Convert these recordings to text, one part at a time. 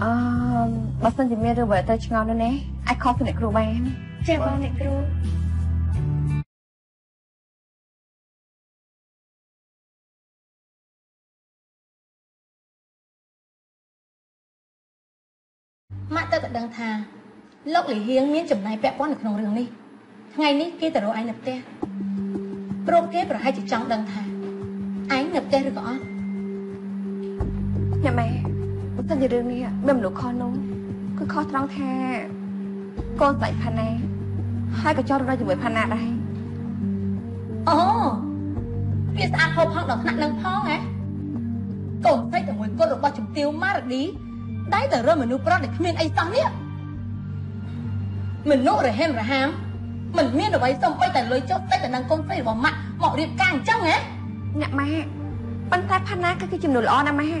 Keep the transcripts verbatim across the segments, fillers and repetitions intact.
Bà xin thì mẹ đưa bởi tới ngon nữa nè. Ai khó phân nệ cửu bà em. Chè bà nệ cửu. Mãi ta tự đăng thà. Lốc lý hiếng miếng chùm này bẹp quá nực nồng rừng đi. Ngày ní kia tờ đồ ai nập tè. Bro kế bởi hai chị chóng đăng thà. Ái nập tè rồi gõ. Nhà mẹ sao như đường này ạ, mềm lũ khó nông. Cứ khó trông thè. Cô dạy phà nè. Hai cậu cho ra dù với phà nạ đây. Ồ, vì sao không phong đọc nặng nâng phong á. Cậu thấy tờ mùi cô được bao chùm tiêu má rạc đi. Đấy tờ rơi mà nụ bó để khuyên ấy xong đi ạ. Mình nụ rồi hèm rồi hàm. Mình miên rồi bấy xong bây tờ lối chốt. Đấy tờ nâng công phê rồi bỏ mặt. Mọ điệp càng chăng á. Nạ mẹ, bánh tay phà nạ cái chùm nụ lọ nè mẹ.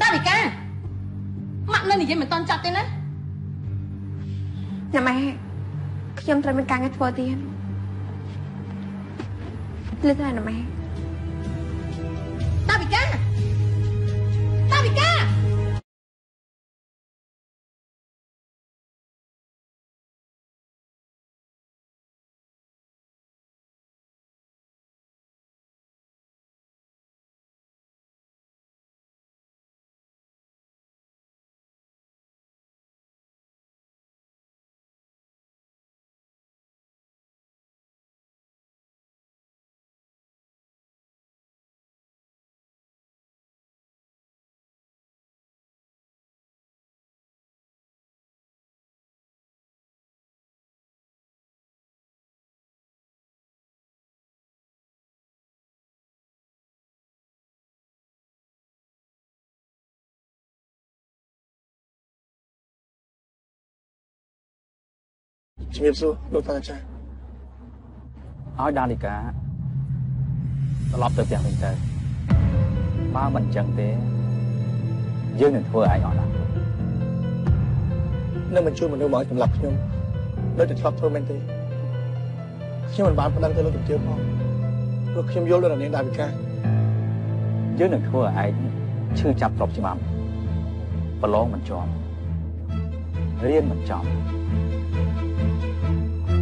Đa bị ca Mặn lên thì dây mình toàn chặt tên á. Nhà mẹ Khi em trời mình càng nghe thua tiền lên thế này nè mẹ. Đa bị ca Đa bị ca Chị Miệp Xu, đôi ta trai nói đa đi cả. Lọc tới tiền mình tới. Ba mình chẳng thế. Dương nên thua ai nhỏ lắm. Nếu mình chui mình đưa mở chùm lọc nhưng đối tịch lọc thôi mình thì. Khi mình bán phần đăng tới lúc tìm tiêu không. Rồi khi mình vô lên là nên đa bị ca. Dương nên thua ai chưa chạp lọc chìm ấm. Và lỗ mình chọn. Riêng mình chọn.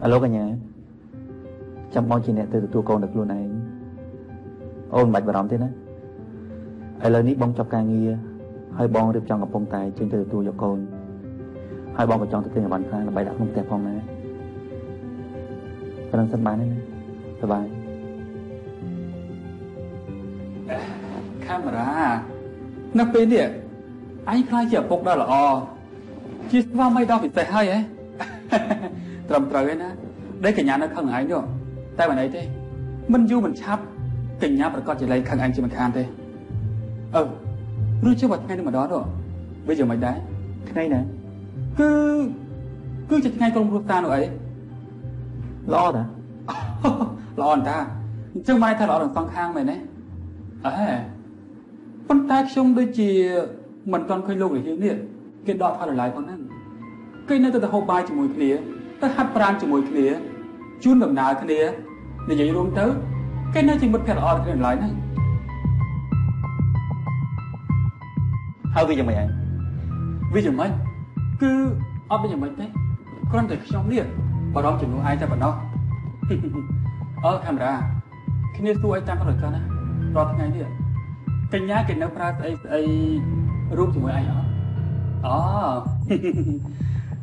alo cả nhà chăm mong chị nè từ tụi con được luôn này ôn mạch và rõm thế nè ai lời ní bong chọc ca nghi hơi bong được trong ngọc bông tay trên từ tụi dọc con hơi bong vào trong từ kênh bản khai là bài đã không tẹp phong này và đang sắp bán đấy nè bye bye camera nắp bên đi anh khai chìa bốc đó là o chứ sao mày đau bị tay hay ấy trầm trời na, đấy cả nhà nó khăng ảnh rồi, tay bạn ấy thế, mình du mình chắp, cả nhà phải có chỉ lấy khăng ảnh chỉ mình khang thế, ờ, rồi chưa bật ngay được mà đó rồi, bây giờ mình đấy, ngay này, cứ cứ chặt ngay con ruột ta nữa ấy, lo đã, lo anh ta, chứ mai ta lo được con khang mày đấy, à, con ta xong đôi chỉ mình toàn khơi lục để hiểu nè, cái đọt pha để lại con năn, cái này tôi đã hô bài chỉ mùi kia. Tất hát bà răng cho mùi kia. Chuyên đồng nào kia. Để dạy luôn tới. Cái nơi chừng bất kể là ổn cái này này. Hãy vì cho mày anh. Vì cho mày. Cứ ổn bây giờ mày thế. Còn anh thấy khi xong đi. Bà rõm chừng luôn ai ta bà nó. Ở camera khi nên suy tam có được cho na rồi thế này đi cái nhá cái nấu pha ấy ấy rút thì mới ai hả? Ờ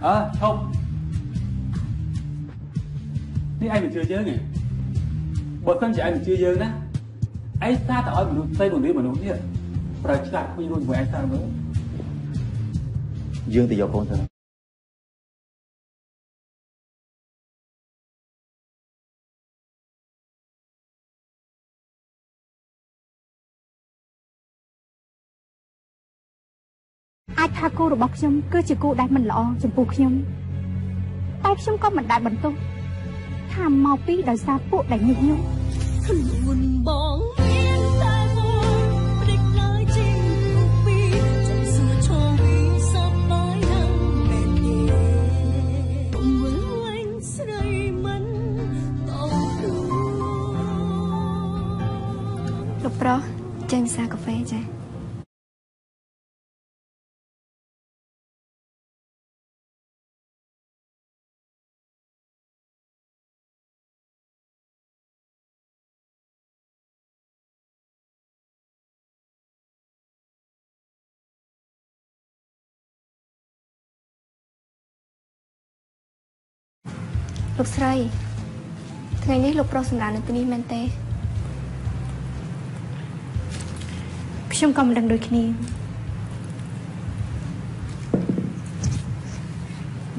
à không đi anh mình chưa dướng nhỉ bọn thân chỉ anh mình chưa dướng đó ấy xa tao ơi mình xây một đứa mà đúng chứ rồi chứ lại không luôn với anh sao nữa dương thì do con thôi. Ai tha cô rồi bọc chung, cứ chỉ cô đại mình lọ chụp buộc chung. Tay chung có mình đại bẩn tung, tham mau pi đời xa phụ đại nhục nhung. Buồn bóng yên xa vui, địch nói chim cục pi, chẳng xưa cho vi sắp mãi nắng mệt nhì. Bỗng vỡ anh say mắn tàu thương. Lúc đó, chẳng xa cà phê chứ. Lúc sợi, ngày nay lúc pro sùng đàn từ ní men té, chúng con đang đôi khi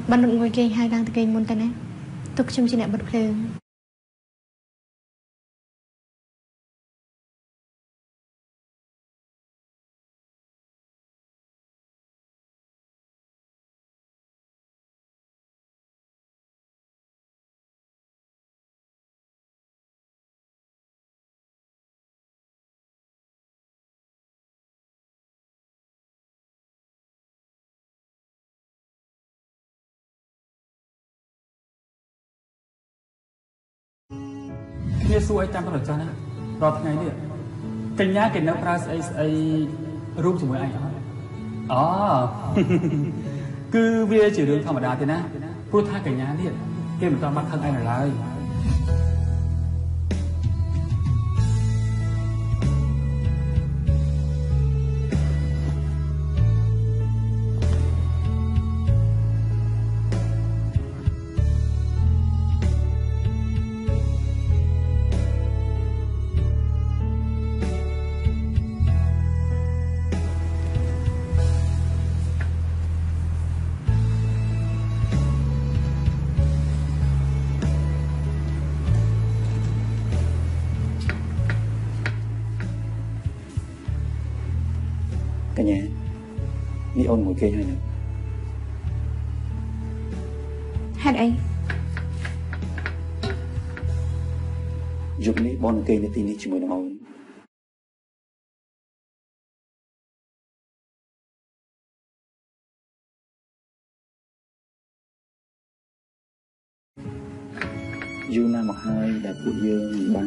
ban đầu ngồi ghế hai đang từ ghế môn ta nè, tục chúng chỉ lại bật lên. Khi xua ấy tam có được cho na, rồi thế này đi, cái nhá cái nấu pha ấy ấy rung chừng mấy anh hả? Ờ, cứ về chỉ đường thầm ở đà thế na, rút tha cái nhá đi, kia mình toàn bắt thân anh ở lại. Cả nhà, đi ôn ngồi kia thôi nè. Hát ấy. Dục ní bon kia nè tin ní chỉ mới nó ôn. Dù na mà hai đã phụ dương ba.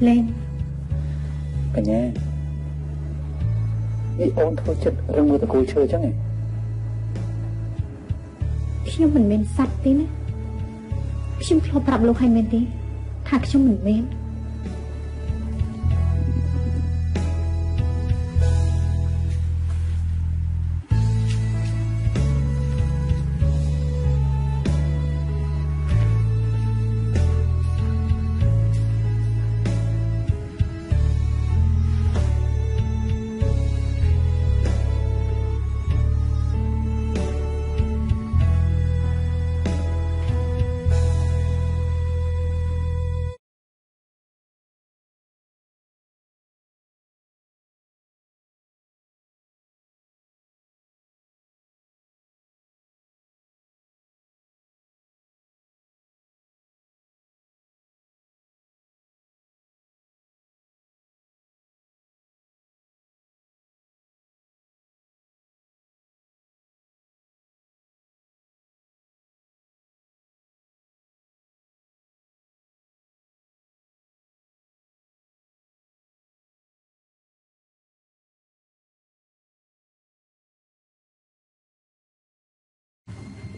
Lên cả nhà đi ôn thôi chật răng mưa tụi cô chơi chắc này khi mình men sạch tí nè khi mình lo bạp lục hay men tí thạc cho mình men